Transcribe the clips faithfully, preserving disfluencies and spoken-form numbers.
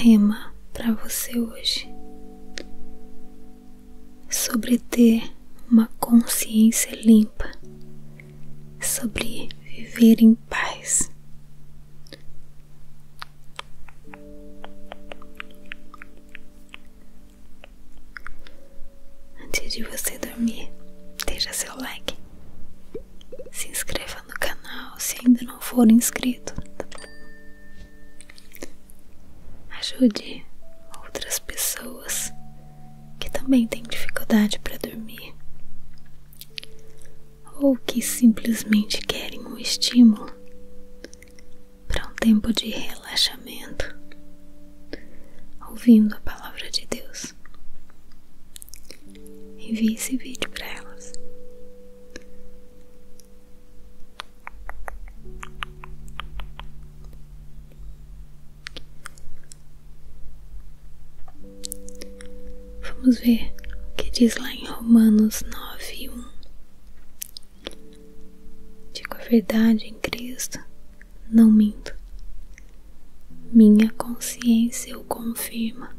rema para você hoje sobre ter uma consciência limpa, sobre viver em paz. Antes de você dormir, deixa seu like, se inscreva no canal se ainda não for inscrito, tá bom? Ajude outras pessoas que também têm dificuldade para dormir ou que simplesmente querem um estímulo para um tempo de relaxamento, ouvindo a palavra de Deus. Envie esse vídeo para elas. Vamos ver o que diz lá em Romanos nove, um. Digo a verdade em Cristo, não minto. Minha consciência o confirma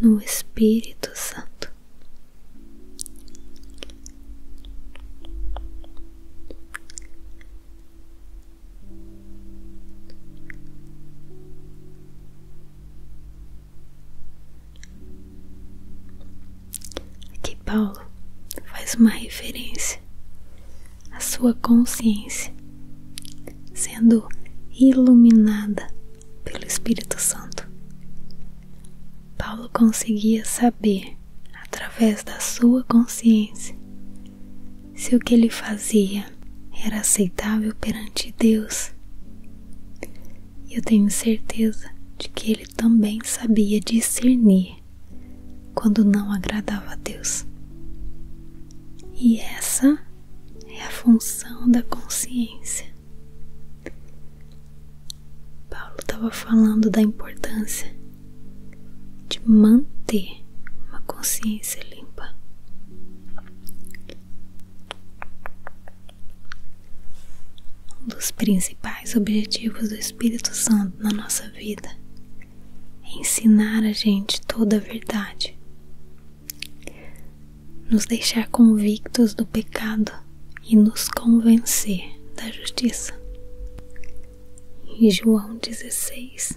no Espírito Santo. Paulo faz uma referência à sua consciência sendo iluminada pelo Espírito Santo. Paulo conseguia saber, através da sua consciência, se o que ele fazia era aceitável perante Deus. E eu tenho certeza de que ele também sabia discernir quando não agradava a Deus. E essa é a função da consciência. Paulo estava falando da importância de manter uma consciência limpa. Um dos principais objetivos do Espírito Santo na nossa vida é ensinar a gente toda a verdade, nos deixar convictos do pecado e nos convencer da justiça. Em João dezesseis,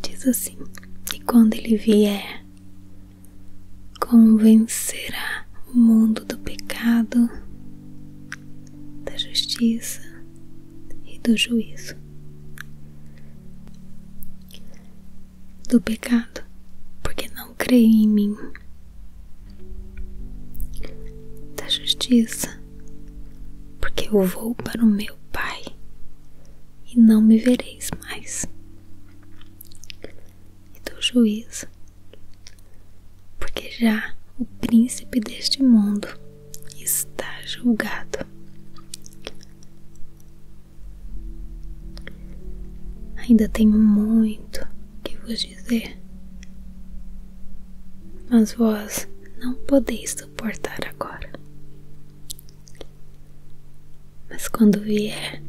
diz assim: e quando ele vier, convencerá o mundo do pecado, da justiça e do juízo. Do pecado, porque não creio em mim. Da justiça, porque eu vou para o meu Pai e não me vereis mais. E do juízo, porque já o príncipe deste mundo está julgado. Ainda tenho muito que vos dizer, mas vós não podeis suportar agora. Mas quando vier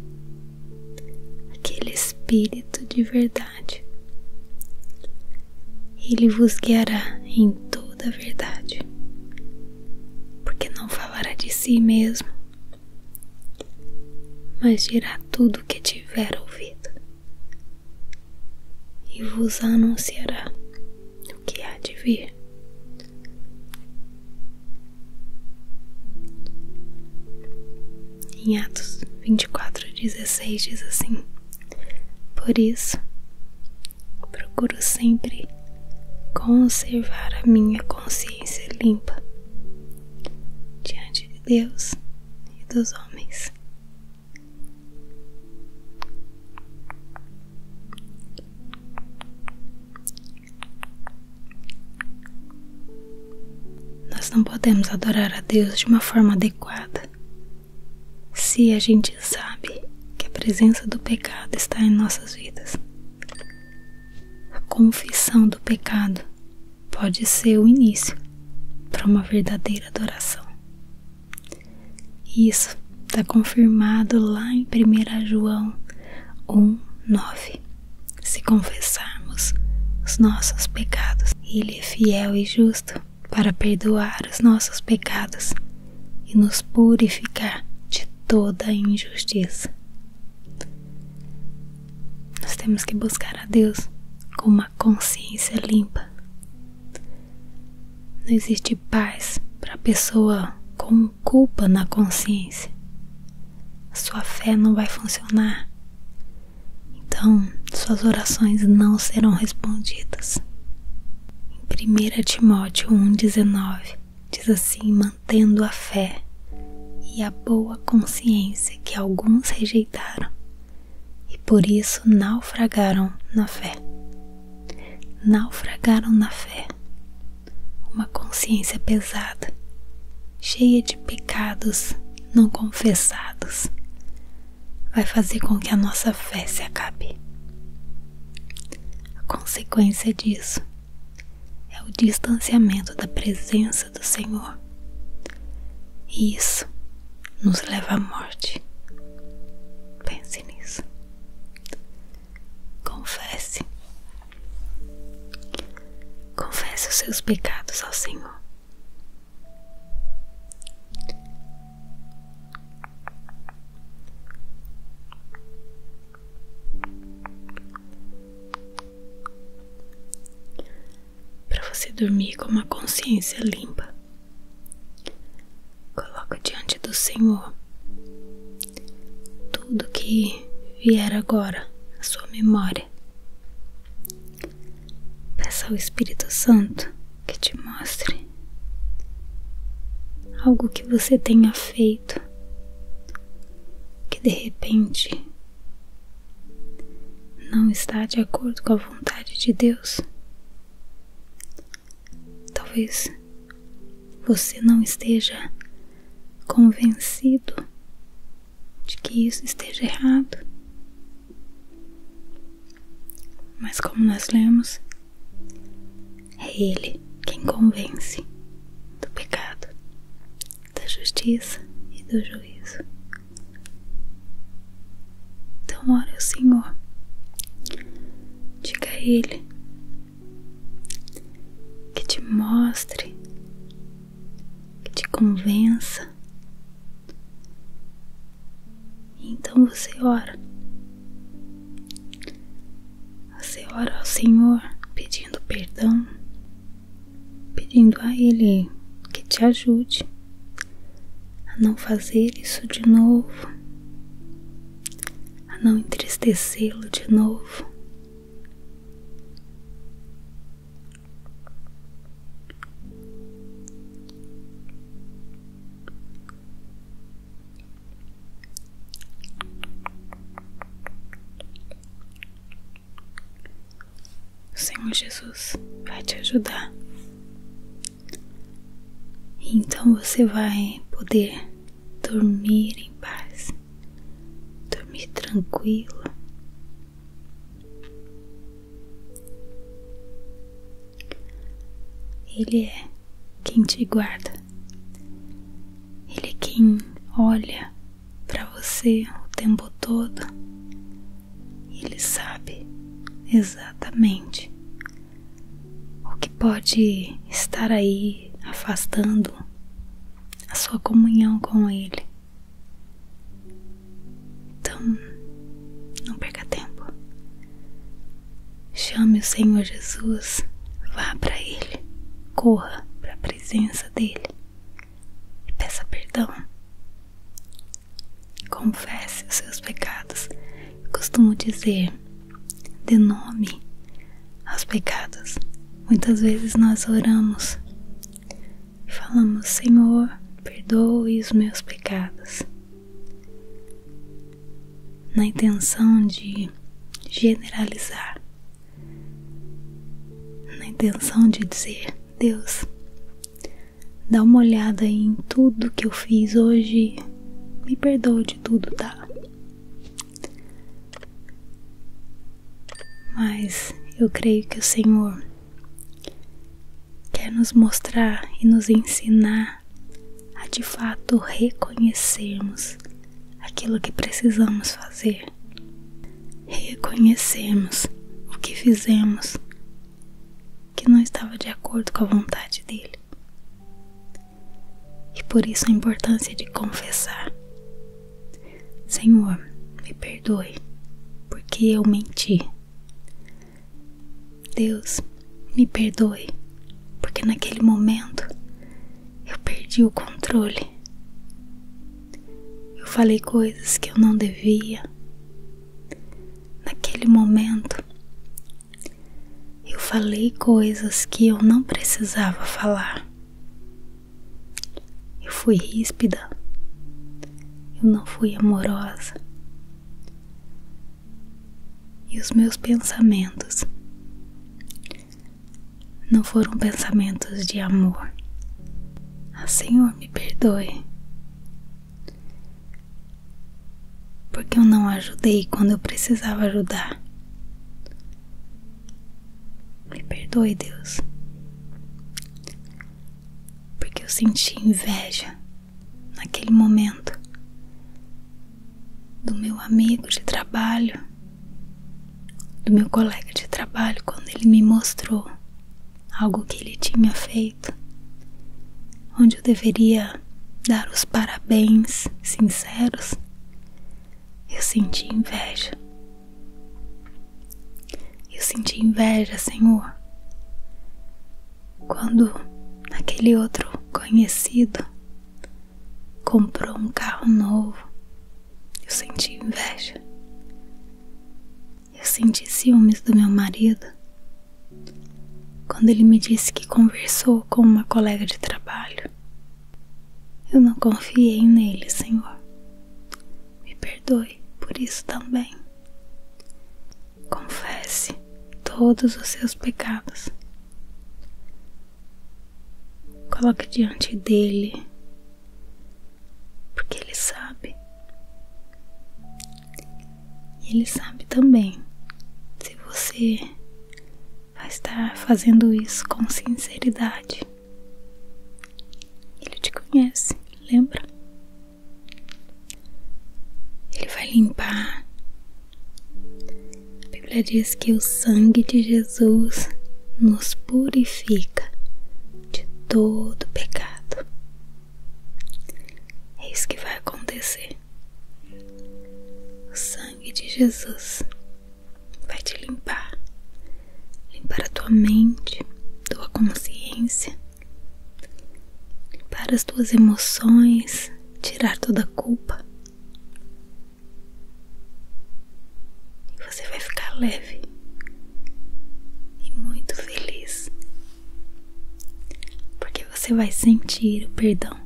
aquele Espírito de verdade, ele vos guiará em toda a verdade, porque não falará de si mesmo, mas dirá tudo o que tiver ouvido e vos anunciará o que há de vir. Em Atos vinte e quatro, dezesseis diz assim: por isso, procuro sempre conservar a minha consciência limpa diante de Deus e dos homens. Nós não podemos adorar a Deus de uma forma adequada se a gente sabe que a presença do pecado está em nossas vidas. A confissão do pecado pode ser o início para uma verdadeira adoração. Isso está confirmado lá em primeira João um, nove. Se confessarmos os nossos pecados. Ele é fiel e justo para perdoar os nossos pecados e nos purificar de toda a injustiça. Nós temos que buscar a Deus com uma consciência limpa. Não existe paz para a pessoa com culpa na consciência. A sua fé não vai funcionar. Então, suas orações não serão respondidas. Em primeira Timóteo um, dezenove diz assim: mantendo a fé e a boa consciência que alguns rejeitaram e por isso naufragaram na fé. Naufragaram na fé. Uma consciência pesada, cheia de pecados não confessados, vai fazer com que a nossa fé se acabe. A consequência disso é o distanciamento da presença do Senhor, e isso nos leva à morte. Pense nisso. Confesse. Confesse os seus pecados ao Senhor. Dormir com uma consciência limpa, coloca diante do Senhor tudo que vier agora à sua memória. Peça ao Espírito Santo que te mostre algo que você tenha feito que de repente não está de acordo com a vontade de Deus. Talvez você não esteja convencido de que isso esteja errado, mas como nós lemos, é Ele quem convence do pecado, da justiça e do juízo. Então ore ao Senhor, diga a Ele, mostre, que te convença. Então você ora. Você ora ao Senhor pedindo perdão, pedindo a Ele que te ajude a não fazer isso de novo, a não entristecê-lo de novo. Jesus vai te ajudar. Então você vai poder dormir em paz, dormir tranquilo. Ele é quem te guarda. Ele é quem olha para você o tempo todo. Ele sabe exatamente que pode estar aí afastando a sua comunhão com Ele. Então, não perca tempo. Chame o Senhor Jesus, vá para Ele, corra para a presença dEle e peça perdão. Confesse os seus pecados. Eu costumo dizer, dê nome aos pecados. Muitas vezes nós oramos e falamos: Senhor, perdoe os meus pecados, na intenção de generalizar, na intenção de dizer: Deus, dá uma olhada em tudo que eu fiz hoje, me perdoa de tudo, tá? Mas eu creio que o Senhor quer nos mostrar e nos ensinar a de fato reconhecermos aquilo que precisamos fazer, reconhecermos o que fizemos que não estava de acordo com a vontade dele. E por isso a importância de confessar. Senhor, me perdoe, porque eu menti. Deus, me perdoe, porque naquele momento eu perdi o controle. Eu falei coisas que eu não devia. Naquele momento, eu falei coisas que eu não precisava falar. Eu fui ríspida. Eu não fui amorosa. E os meus pensamentos não foram pensamentos de amor. Ah, Senhor, me perdoe, porque eu não ajudei quando eu precisava ajudar. Me perdoe, Deus, porque eu senti inveja naquele momento do meu amigo de trabalho, do meu colega de trabalho, quando ele me mostrou algo que ele tinha feito, onde eu deveria dar os parabéns sinceros, eu senti inveja. Eu senti inveja, Senhor, quando aquele outro conhecido comprou um carro novo, eu senti inveja. Eu senti ciúmes do meu marido, quando ele me disse que conversou com uma colega de trabalho. Eu não confiei nele, Senhor. Me perdoe por isso também. Confesse todos os seus pecados. Coloque diante dele, porque ele sabe. E ele sabe também se você estar fazendo isso com sinceridade. Ele te conhece, lembra? Ele vai limpar. A Bíblia diz que o sangue de Jesus nos purifica de todo pecado. É isso que vai acontecer. O sangue de Jesus vai te limpar. Para a tua mente, tua consciência, para as tuas emoções, tirar toda a culpa. E você vai ficar leve e muito feliz, porque você vai sentir o perdão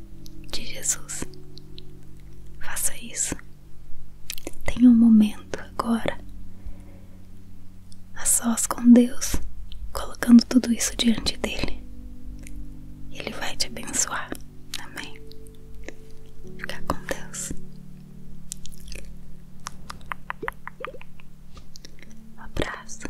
de Jesus. Faça isso. Tenha um momento agora a sós com Deus, colocando tudo isso diante dele. Ele vai te abençoar. Amém. Fica com Deus. Um abraço.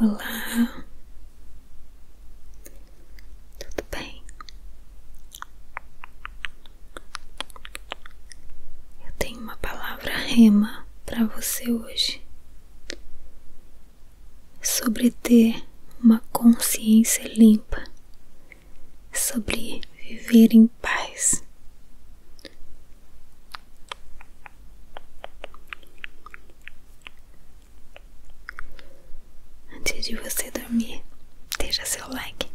Olá, tudo bem? Eu tenho uma palavra rema para você hoje, sobre ter uma consciência limpa, sobre viver em paz. trás. Antes de você dormir, deixa seu like.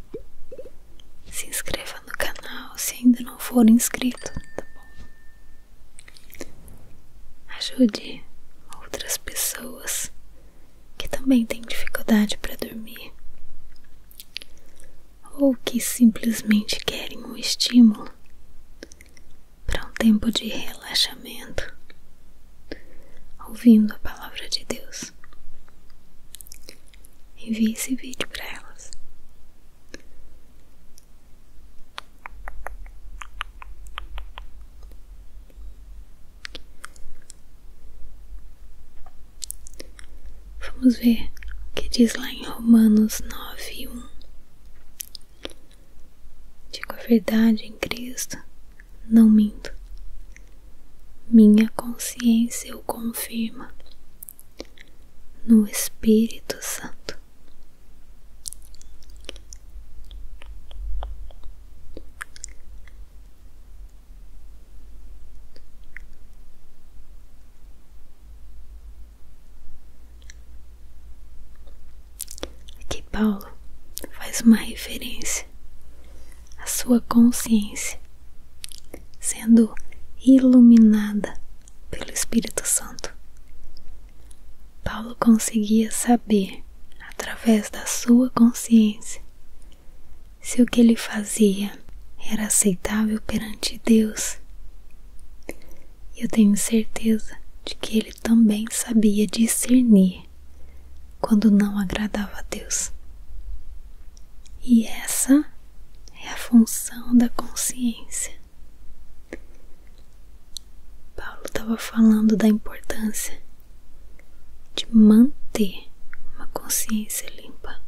Se inscreva no canal se ainda não for inscrito, tá bom? Ajude outras pessoas que também têm dificuldade para dormir, ou que simplesmente querem um estímulo para um tempo de relaxamento, ouvindo a palavra de Deus. Envie esse vídeo para elas. Vamos ver o que diz lá em Romanos nove, um. Verdade em Cristo, não minto. Minha consciência o confirma no Espírito Santo. Aqui Paulo faz uma referência. Sua consciência sendo iluminada pelo Espírito Santo. Paulo conseguia saber, através da sua consciência, se o que ele fazia era aceitável perante Deus. E eu tenho certeza de que ele também sabia discernir quando não agradava a Deus. E essa é a função da consciência. Paulo estava falando da importância de manter uma consciência limpa.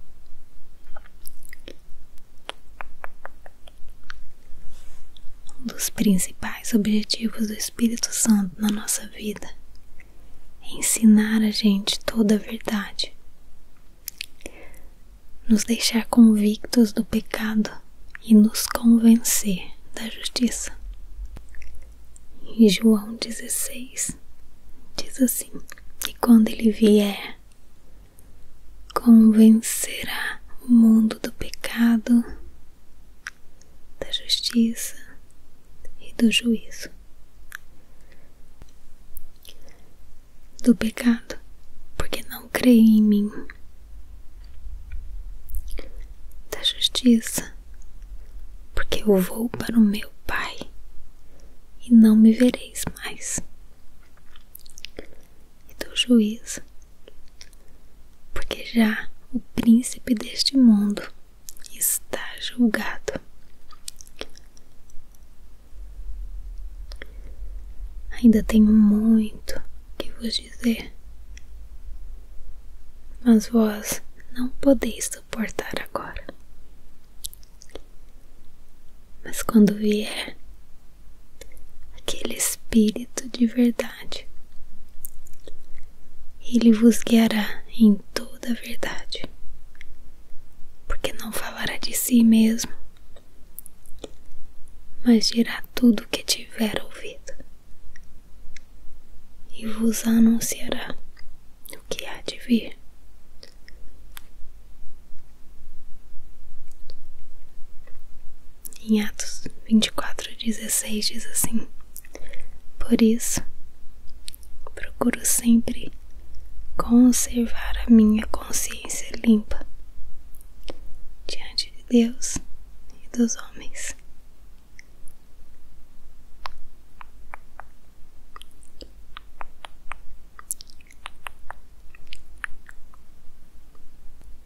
Um dos principais objetivos do Espírito Santo na nossa vida é ensinar a gente toda a verdade, nos deixar convictos do pecado e nos convencer da justiça. Em João dezesseis diz assim: e quando ele vier, convencerá o mundo do pecado, da justiça e do juízo. Do pecado, porque não creem em mim. Da justiça, porque eu vou para o meu Pai e não me vereis mais. E do juízo, porque já o príncipe deste mundo está julgado. Ainda tenho muito que vos dizer, mas vós não podeis suportar agora. Mas quando vier aquele Espírito de verdade, ele vos guiará em toda a verdade, porque não falará de si mesmo, mas dirá tudo o que tiver ouvido, e vos anunciará o que há de vir. Em Atos vinte e quatro, dezesseis diz assim: por isso, procuro sempre conservar a minha consciência limpa diante de Deus e dos homens.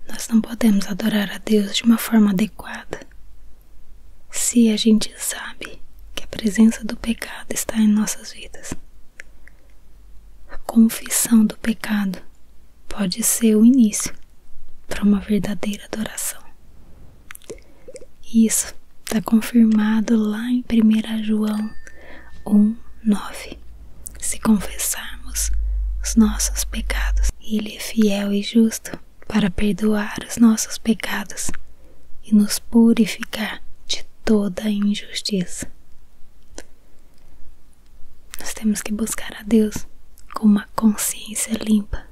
Nós não podemos adorar a Deus de uma forma adequada se a gente sabe que a presença do pecado está em nossas vidas. A confissão do pecado pode ser o início para uma verdadeira adoração. Isso está confirmado lá em primeira João um, nove. Se confessarmos os nossos pecados, ele é fiel e justo para perdoar os nossos pecados e nos purificar toda a injustiça. temos que buscar a Deus com uma consciência limpa.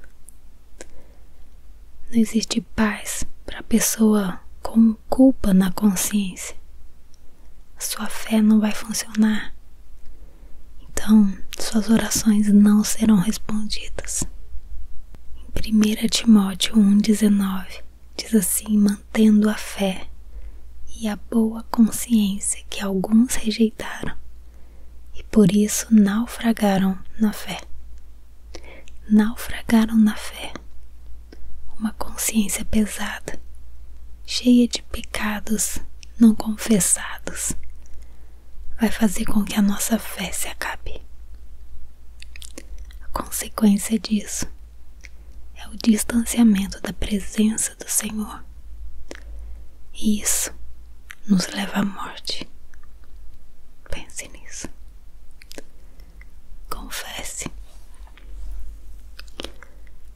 Não existe paz para a pessoa com culpa na consciência. Sua fé não vai funcionar. Então, suas orações não serão respondidas. Em primeira Timóteo um, dezenove diz assim: mantendo a fé e a boa consciência que alguns rejeitaram e por isso naufragaram na fé. Naufragaram na fé. Uma consciência pesada, cheia de pecados não confessados, vai fazer com que a nossa fé se acabe. A consequência disso é o distanciamento da presença do Senhor. E isso nos leva à morte. Pense nisso. Confesse.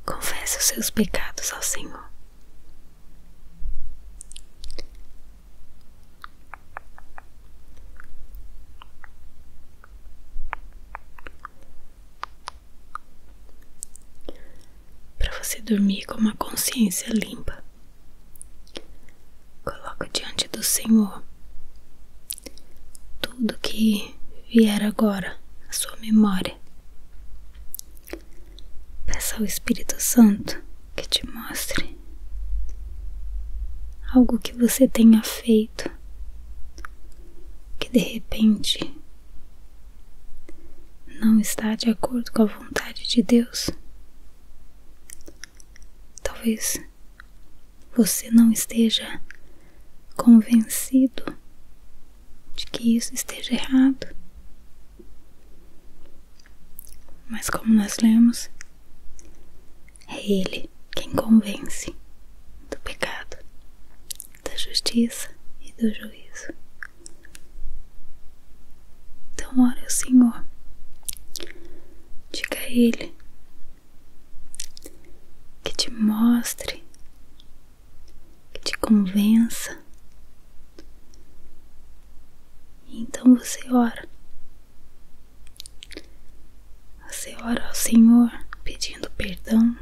Confesse os seus pecados ao Senhor. Dormir com uma consciência limpa. Coloco diante do Senhor tudo que vier agora à sua memória. Peça ao Espírito Santo que te mostre algo que você tenha feito que de repente não está de acordo com a vontade de Deus. Talvez você não esteja convencido de que isso esteja errado, mas como nós lemos, é Ele quem convence do pecado, da justiça e do juízo. Então ore ao Senhor, diga a Ele que te mostre, que te convença. E então você ora. Você ora ao Senhor pedindo perdão,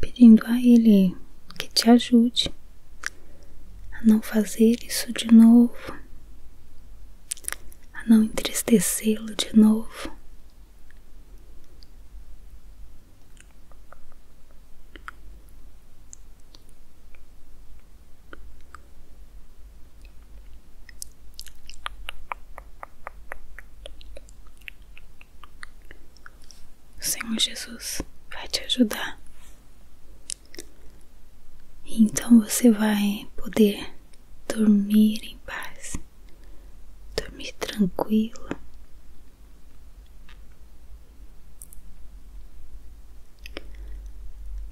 pedindo a Ele que te ajude a não fazer isso de novo, a não entristecê-lo de novo. Senhor Jesus vai te ajudar. E então você vai poder dormir em paz, dormir tranquilo.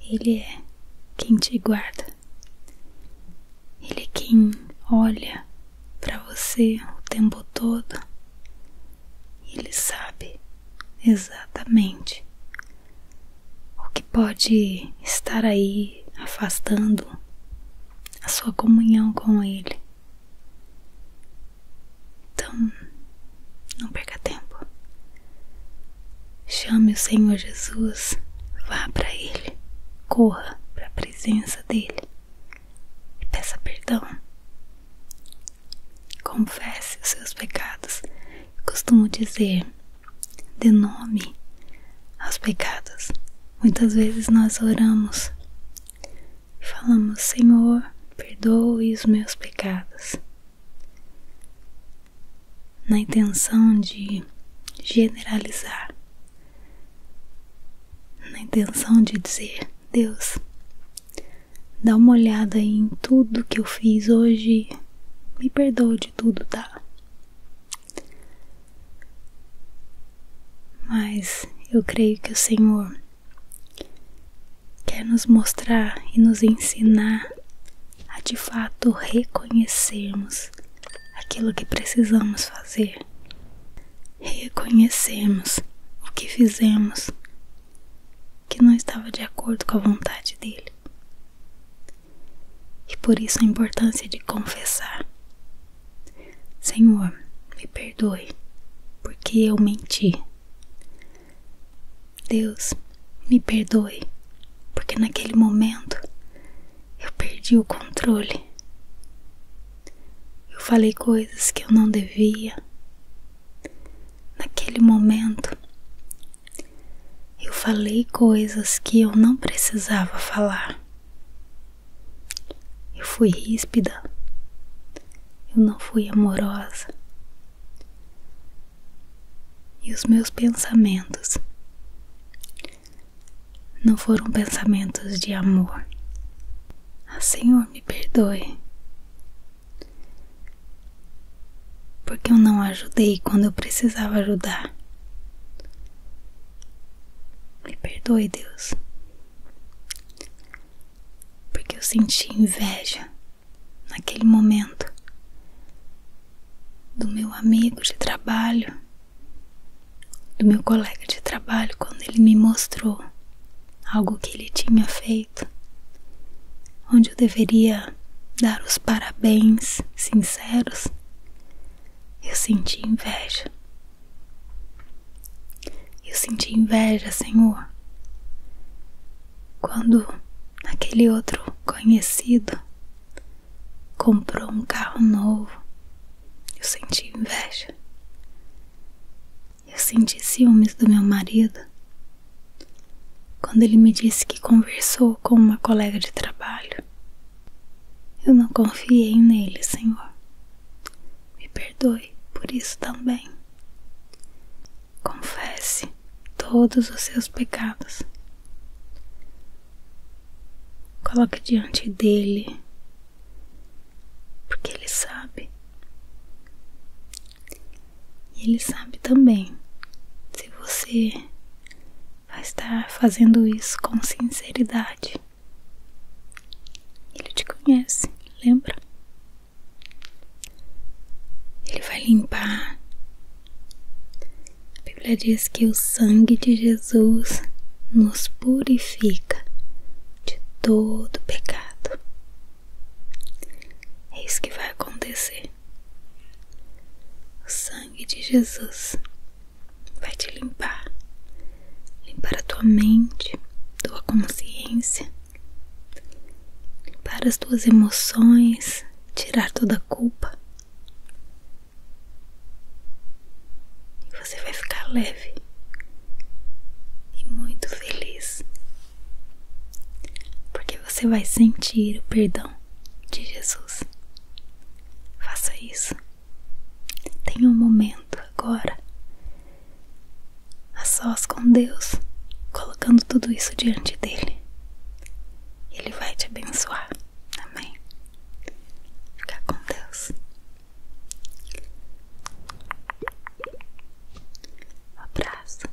Ele é quem te guarda. Ele é quem olha para você o tempo todo. Ele sabe exatamente que pode estar aí afastando a sua comunhão com Ele. Então, não perca tempo. Chame o Senhor Jesus, vá para Ele, corra para a presença dEle e peça perdão. Confesse os seus pecados. Eu costumo dizer, dê nome aos pecados. Muitas vezes nós oramos e falamos: Senhor, perdoe os meus pecados, na intenção de generalizar, na intenção de dizer: Deus, dá uma olhada em tudo que eu fiz hoje, me perdoa de tudo, tá? Mas eu creio que o Senhor quer nos mostrar e nos ensinar a de fato reconhecermos aquilo que precisamos fazer, reconhecermos o que fizemos que não estava de acordo com a vontade dele. E por isso a importância de confessar: Senhor, me perdoe porque eu menti. Deus, me perdoe, porque naquele momento eu perdi o controle. Eu falei coisas que eu não devia. Naquele momento, eu falei coisas que eu não precisava falar. Eu fui ríspida. Eu não fui amorosa. E os meus pensamentos não foram pensamentos de amor. Ah, Senhor, me perdoe, porque eu não ajudei quando eu precisava ajudar. Me perdoe, Deus, porque eu senti inveja naquele momento do meu amigo de trabalho, do meu colega de trabalho, quando ele me mostrou algo que ele tinha feito, onde eu deveria dar os parabéns sinceros, eu senti inveja. Eu senti inveja, Senhor, quando aquele outro conhecido comprou um carro novo, eu senti inveja. Eu senti ciúmes do meu marido quando ele me disse que conversou com uma colega de trabalho. Eu não confiei nele, Senhor. Me perdoe por isso também. Confesse todos os seus pecados. Coloque diante dele, porque ele sabe. E ele sabe também se você vai estar fazendo isso com sinceridade. Ele te conhece, lembra? Ele vai limpar. A Bíblia diz que o sangue de Jesus nos purifica de todo pecado. É isso que vai acontecer. O sangue de Jesus vai te limpar, limpar a tua mente, tua consciência, limpar as tuas emoções, tirar toda a culpa. E você vai ficar leve e muito feliz, porque você vai sentir o perdão de Jesus. Faça isso. Tenha um momento agora, a sós com Deus, colocando tudo isso diante dele. Ele vai te abençoar. Amém. Fica com Deus. Um abraço.